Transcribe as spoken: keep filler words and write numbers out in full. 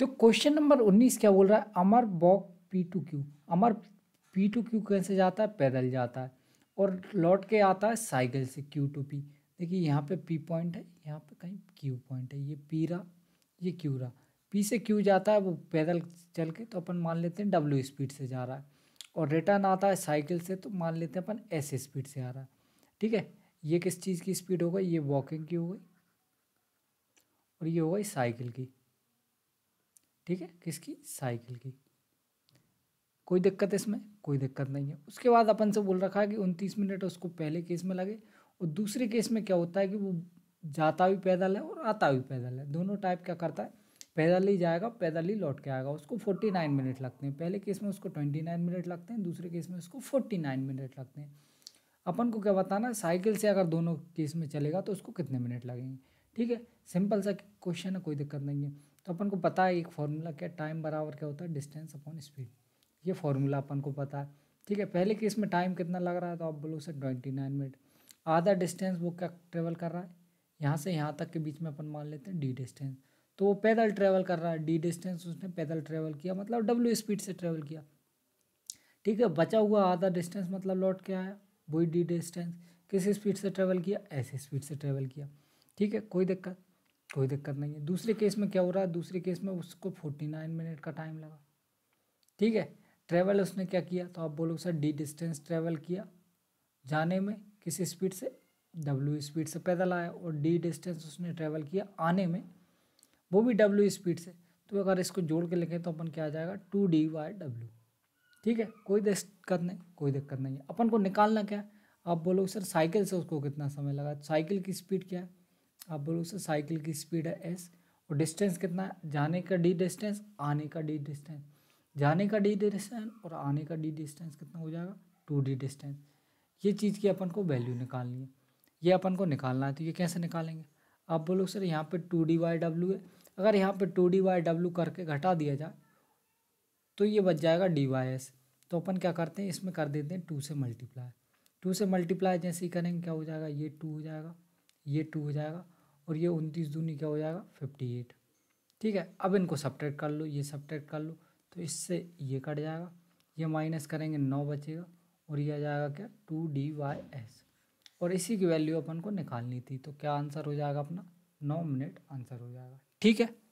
जो question number उन्नीस क्या बोल रहा है, Amar walk P to Q. Amar P to Q कैसे जाता है? पैदल जाता है और लौट के आता है साइकिल से क्यू टू पी। देखिए यहाँ पे पी पॉइंट है, यहाँ पे कहीं क्यू पॉइंट है, ये पी रहा, ये क्यू रहा। पी से क्यू जाता है वो पैदल चल के, तो अपन मान लेते हैं डब्ल्यू स्पीड से जा रहा है, और रिटर्न आता है साइकिल से, तो मान लेते हैं अपन एस स्पीड से आ रहा है। ठीक है, ये किस चीज़ की स्पीड होगा? ये वॉकिंग की हो गई और ये हो गई साइकिल की। ठीक है, किसकी? साइकिल की। कोई दिक्कत इसमें? कोई दिक्कत नहीं है। उसके बाद अपन से बोल रखा है कि उनतीस मिनट उसको पहले केस में लगे, और दूसरे केस में क्या होता है कि वो जाता भी पैदल है और आता भी पैदल है, दोनों टाइप क्या करता है, पैदल ही जाएगा पैदल ही लौट के आएगा। उसको उनचास मिनट लगते हैं, पहले केस में उसको उनतीस मिनट लगते हैं, दूसरे केस में उसको उनचास मिनट लगते हैं। अपन को क्या बताना है, साइकिल से अगर दोनों केस में चलेगा तो उसको कितने मिनट लगेंगे। ठीक है, सिंपल सा क्वेश्चन है, कोई दिक्कत नहीं है। तो अपन को पता है एक फार्मूला क्या, टाइम बराबर क्या होता है, डिस्टेंस अपॉन स्पीड। ये फार्मूला अपन को पता है। ठीक है, पहले केस में टाइम कितना लग रहा है, तो आप बोलो सर उनतीस मिनट। आधा डिस्टेंस वो क्या ट्रेवल कर रहा है, यहाँ से यहाँ तक के बीच में अपन मान लेते हैं डी डिस्टेंस, तो वो पैदल ट्रेवल कर रहा है। डी डिस्टेंस उसने पैदल ट्रेवल किया, मतलब डब्ल्यू स्पीड से ट्रेवल किया। ठीक है, बचा हुआ आधा डिस्टेंस मतलब लौट के आया, वही डी डिस्टेंस किस स्पीड से ट्रेवल किया, ऐसे स्पीड से ट्रेवल किया। ठीक है, कोई दिक्कत कोई दिक्कत नहीं है। दूसरे केस में क्या हो रहा है, दूसरे केस में उसको उनचास मिनट का टाइम लगा। ठीक है, ट्रेवल उसने क्या किया, तो आप बोलो सर डी डिस्टेंस ट्रेवल किया, जाने में किस स्पीड से, डब्ल्यू स्पीड से पैदल आया, और डी डिस्टेंस उसने ट्रेवल किया आने में, वो भी डब्ल्यू स्पीड से। तो अगर इसको जोड़ के लिखें तो अपन क्या आ जाएगा, टू डी वाई डब्ल्यू। ठीक है, कोई दिक्कत नहीं कोई दिक्कत नहीं है। अपन को निकालना क्या है, आप बोलो सर साइकिल से उसको कितना समय लगा, साइकिल की स्पीड क्या है, आप बोलो सर साइकिल की स्पीड है एस, और डिस्टेंस कितना है, जाने का डी डिस्टेंस आने का डी डिस्टेंस, जाने का डी डिस्टेंस और आने का डी डिस्टेंस कितना हो जाएगा, टू डी डिस्टेंस। ये चीज़ की अपन को वैल्यू निकालनी है, ये अपन को निकालना है। तो ये कैसे निकालेंगे, आप बोलो सर यहाँ पे टू डी वाई डब्ल्यू है, अगर यहाँ पे टू डी वाई डब्ल्यू करके घटा दिया जाए तो ये बच जाएगा डी वाई एस। तो अपन क्या करते हैं, इसमें कर देते हैं टू से मल्टीप्लाई। टू से मल्टीप्लाई जैसे ही करेंगे क्या हो जाएगा, ये टू हो जाएगा, ये टू हो जाएगा, और ये उनतीस दूनी क्या हो जाएगा, अट्ठावन। ठीक है, अब इनको सब्ट्रैक्ट कर लो, ये सब्ट्रैक्ट कर लो, तो इससे ये कट जाएगा, ये माइनस करेंगे नौ बचेगा, और ये आ जाएगा क्या, टू डी वाई एस, और इसी की वैल्यू अपन को निकालनी थी। तो क्या आंसर हो जाएगा अपना, नौ मिनट आंसर हो जाएगा। ठीक है।